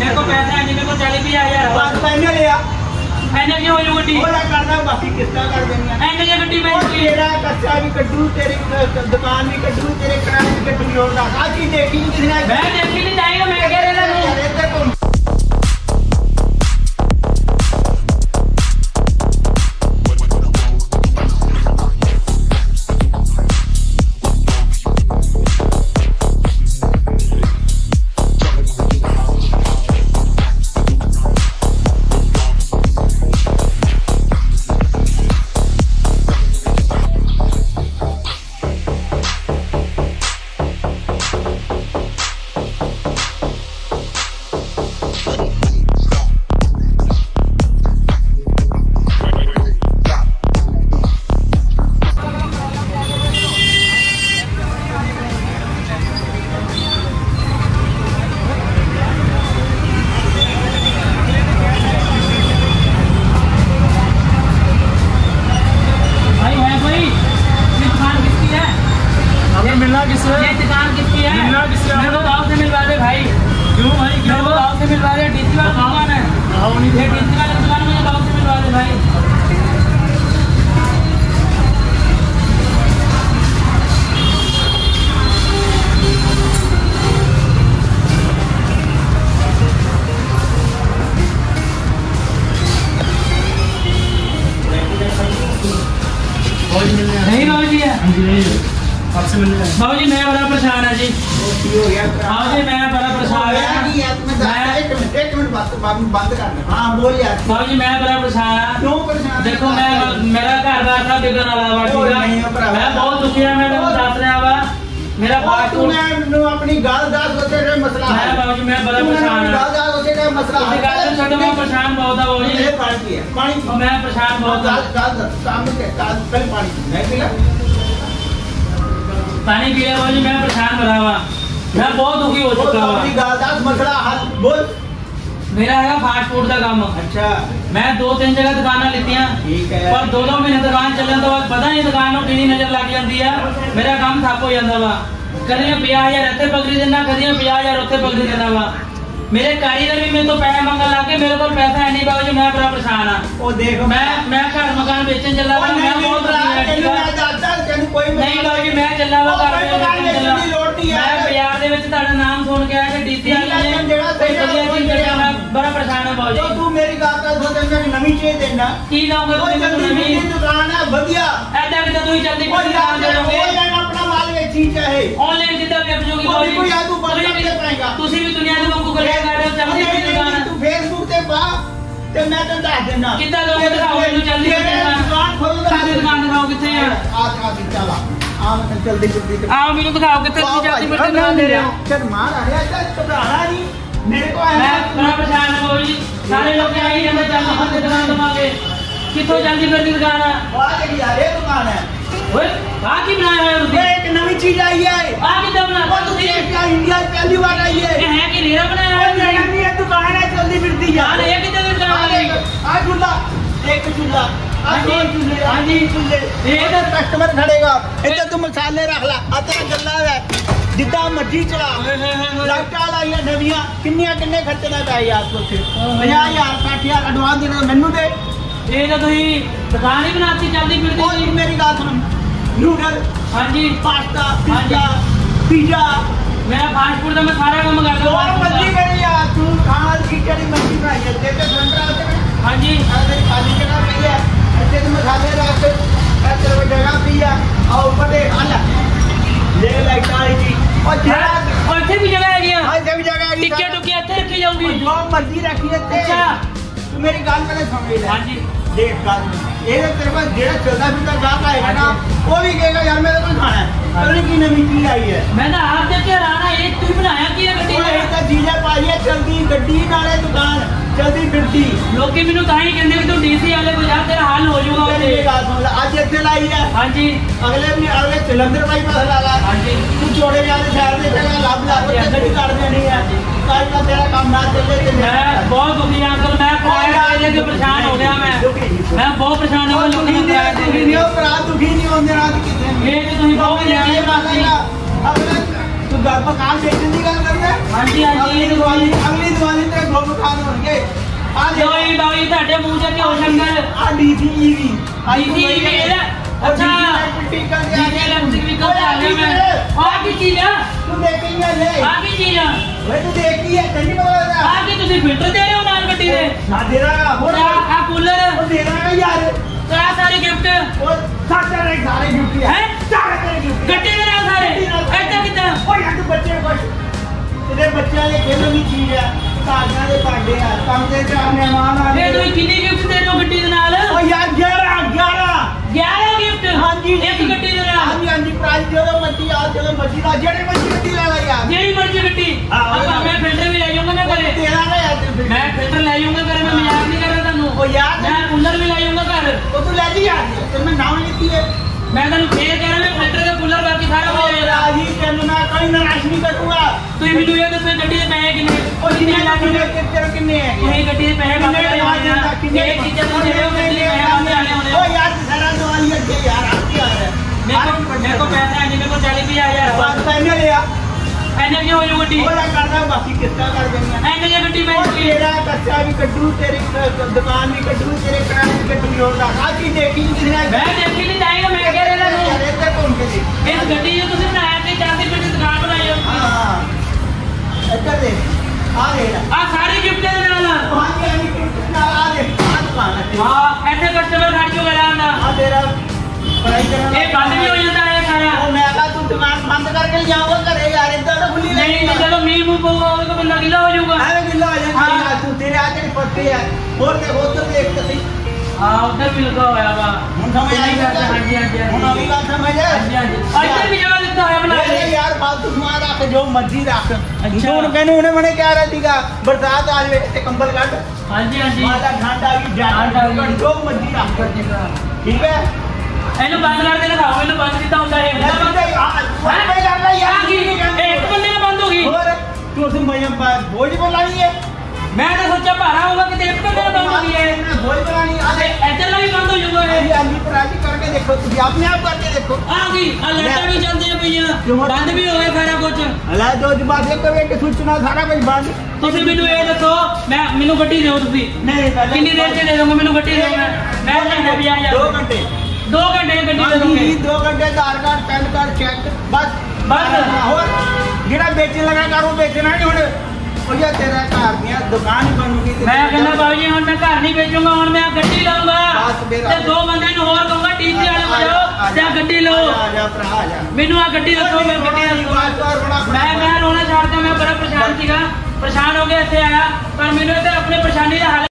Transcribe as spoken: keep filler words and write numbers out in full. मेरे को पैसा है नहीं, मेरे को चालीस भी आया है बस फाइनल है फाइनल ये वाली गड्डी बोला करना बाकी कितना कर देंगे फाइनल ये गड्डी में तेरा कच्चा भी कड्डू तेरे दुकान भी कड्डू तेरे किराने भी कड्डू और आज ही देखी किसने मैं देखी नहीं जाएगा मैं कह रहा हूं बाबू जी मैं बड़ा परेशान है जी आज जी मैं बड़ा परेशान है एक मिनट एक मिनट बात बंद करना हां बोल यार बाबू जी मैं बड़ा परेशान क्यों परेशान देखो मैं मेरा घर का सब बिगड़न वाला बाबू मैं बहुत दुखी है मैं बताने आवा मेरा बात तूने अपनी गाल दास होते का मसला है बाबू जी मैं बड़ा परेशान हूं गाल दास होते का मसला है गाल छोटा मैं परेशान बहुत हूं बाबू जी ये पानी पानी मैं परेशान बहुत हूं गाल सामने के गाल पे पानी नहीं मिला पानी पी लिया मैं परेशान बढ़ावा मैं बहुत दुखी हो चुका हूँ मसला हाल बोल मेरा है फास्ट फूड का काम अच्छा मैं दो तीन जगह दुकाना लेती है पर दोनों महीने दुकान चलने तो पता नहीं दुकानों की नजर लग जाती है मेरा काम ठप हो जाता वा कभी पंजाह हजार इतने पकड़ी देना कभी पंजाह हजार उत्ते पकड़ी देना वा मेरे कारीगर भी मेरे तो पैसा मंगन लग गए मेरे को पैसा है नहीं बाबू जी मैं बड़ा परेशान हां देखो मैं मैं घर मकान बेचने चला मैं बहुत परेशान मैं दादा तेनु कोई नहीं बाबू जी मैं चला हुआ घर में मेरी लोड नहीं है मैं बाजार दे विच तुम्हारा नाम सुन के आया कि डीसी वाले ने जेड़ा कोई बढ़िया चीज देना मैं बड़ा परेशान हां बाबू जी तो तू मेरी बात का दो दिन में नई चीज देना की लाऊंगा तेरे को नई दुकान है बढ़िया ऐसा कि तू जल्दी दुकान चलाओगे अपना माल बेची चाहे ऑनलाइन जितना भी अपजोगी कोई कोई आ तू बंद कर पाएगा तू भी दुनिया में को कर कितों जल्दी मेरी दुकान है एक नई चीज आई है इंडिया पहली बार आई है मेरा बनाया नहीं है दुकान है जल्दी मिलती यार एक ही जगह जाना आज चूल्हा एक चूल्हा आज दो चूल्हे आज तीन चूल्हे इधर कस्टमर खड़ेगा इधर तू मसाले रख ला आ तेरा गल्ला है जिदा मर्जी चला लाटा लाइया नवियां किन्नियां किन्ने खर्चे दा पाई आपको पचास हजार साठ हजार एडवांस देना मेनू दे ये तो तू दुकान ही बनाती जल्दी मिलती मेरी बात सुन नूडल हां जी पास्ता हां जी पिज्जा मैं फास्ट फूड का मैं सारा काम कर लूं और मर्जी करी यार तू खाना खिचड़ी मर्जी बनाई है तेरे सेंटर आते हैं हां जी मेरी खाली जगह पड़ी है अच्छे से मसाले रख ऐसे जगह पड़ी है और ऊपर देख आला ले लाइक काली जी और जरा और से भी जगह है हां से भी जगह है टिकट टुकी अच्छे रखी जाऊंगी जो मर्जी रखी है अच्छा तू मेरी बात पहले समझ ले हां जी देख बात ये तेरे पास जेड़ा चलता फिरता गाहक आएगा ना वो भी कहेगा यार मेरे को खाना है अरे की नई चीज आई है मैंने आप देखे राणा एक तू बनाया की गड्डी है तो जीजा पाई है चलती गड्डी नाले दुकान चलती फिरती लोके मेनू ताई कहंदे तू डीसी वाले को जा तेरा हाल हो जाऊगा मेरी बात सुन आज इथे लाई है हां जी अगले भी अगले चलंदर भाई पास ला हां जी तू जोड़े वाले शहर में तेरा लाभ लाभ गड्डी काट देनी है कल का तेरा काम ना चले तो मैं बहुत दुखी हूं अंकल मैं कोई आने से परेशान हो गया मैं मैं बहुत परेशान हूं लोगों ने किराया दे दिया पर आज दुखी नहीं होंगे रात की ये तो तुम बहुत ये बात है अब तू घर पर काम बेचने की गल कर रहा है हां जी हां जी अगली दिवाली तक लोग खान होंगे बाई बाई ਤੁਹਾਡੇ ਮੂੰਹ ਤੇ ਕਿਉਂ ਲੰਗਰ ਆ ਡੀਜੀ ਈਵੀ ਡੀਜੀ ਈਵੀ अच्छा टीका के आगे लंगर भी कर आगे मैं आगे चीज तू देखेंगे ले आगे चीज ओए तू देखी है तन्नी पता आगे तू फिल्टर दे रहे हो माल गड्डी रे ना दे रहा और आ कूलर वो दे रहा यार क्या सारे गिफ्ट और सारे सारे गिफ्ट है सारे तेरे गिफ्ट गड्डी दे रहा सारे ऐसा कितना ओए यार तू बच्चे बस तेरे बच्चे ले खेलने की चीज है साजना दे पाडे यार काम दे के अपने मान आ ले तू कितनी गिफ्ट दे रहे हो गड्डी के नाल ओ यार ग्यारह ग्यारह ग्यारह एक गड्डी दे रहा हां जी हां जी प्राइस दे दो मट्टी आ चलो मट्टी ला जेड़ी मट्टी गड्डी ला ला यार जेड़ी मर्जी गड्डी अब मैं फिल्टर भी ले जाऊंगा ना करे तेरा ना यार मैं फिल्टर ले जाऊंगा करे मैं मजाक नहीं कर रहा थानू ओ यार मैं कूलर भी ले जाऊंगा घर तो तू ले जी यार तो मैं नाम लेती है मैं थानू फेर कह रहा मैं फिल्टर का कूलर बाकी सारा ले रहा जी तेनू मैं कोई नाराज नहीं करूंगा तू मेनू ये दस गड्डी दे पैसे कितने ओ कितने लाने ने तेरे कितने है ये गड्डी दे पैसे बाकी कितने एक चीज तू दे मेरे लिए मैं आने वाला ओ यार सारा सवाल ये दे यार मेरे को मेरे को पैसे आने मेरे को चालीस हज़ार बात पहले ले आ पहले क्यों ये गड्डी और करना बाकी कितना कर देंगे ऐ नहीं ये गड्डी मैं तेरा कच्चा भी कड्डू तेरी दुकान भी कड्डू तेरे किराए भी कड्डू और बाकी देखी किसने मैं देखी नहीं जाएगा मैं कह रहा हूं अरे तक कौन के देख इस गड्डी जो तुमने बनाया थे चार सौ रुपए की दुकान बनाई हो हां अच्छा दे आ ले आ सारी गिफ्ट दे देना पांच वाली गिफ्ट ना आ ले पांच वाला हां ऐसे कस्टमर खड़ क्यों गया ना आ तेरा ये बंद भी हो जाता है सारा वो मैं कहा तू दिमाग बंद करके जाओ करे यार इधर तो खुली नहीं नहीं चलो मी मुंह को तो मैं गिला हो जाऊंगा अरे गिला हो जाएगा तू तेरे आके पत्ते यार और देखो तो देखते सही हां उधर भी लगा हुआ है बा हम समझ आई हां जी हां जी हम अभी बात समझ आए हां जी इधर भी जगह लगता है बना ले यार बात तू मार रख जो मर्जी रख अच्छा उन कहने उन्हें मैंने क्या रहा दीगा बरसात आज में कंबल काट हां जी हां जी माता घाटा की जान जो मर्जी रख कर देगा ठीक है हेलो बंद कर देना था हेलो बंद करता हूं सारे बंद कर ले यार की एक बंदे में बंद होगी और तू तुम भैया बोझ बोलानी है मैं तो सोचा भरा होगा कि एक बंदे में बंद होगी है बोझ बोलानी अरे ऐसे ला भी बंद हो जाएगा ये आदमी पराजी करके देखो तुम अपने आप करके देखो आ गई अलर्ट भी चलते हैं भैया बंद भी हो गया सारा कुछ अला दो बात एक करके सूचना सारा कुछ बंद ਤੁਸੀਂ ਮੈਨੂੰ ਇਹ ਦੱਸੋ ਮੈਂ ਮੈਨੂੰ ਗੱਡੀ ਦਿਓ ਤੁਸੀਂ ਨਹੀਂ ਕਿੰਨੀ ਦੇਰ ਚ ਦੇ ਦੋਗੇ ਮੈਨੂੰ ਗੱਡੀ ਦਿਓ ਮੈਂ ਮੈਂ ਲੈਣਾ ਵੀ ਆ ਯਾਰ दो घंटे दो घंटे में गड्डी दे दूंगी दो घंटे Aadhaar card pan card check बस बस और जेड़ा बेचने लगा करू बेचना नहीं हुण ओ या तेरा घर दिया दुकान बनूगी मैं कहना बाबू जी हुण मैं घर नहीं बेचूंगा हुण मैं गड्डी लाऊंगा ते दो बंदे नु और कहूंगा टीसी वाले बजाओ ते गड्डी लो मेनू आ गड्डी दसो मैं गड्डी दसो मैं मैं रोना छोड़ के मैं बड़ा परेशान सीगा परेशान हो गया इथे आया पर मेनू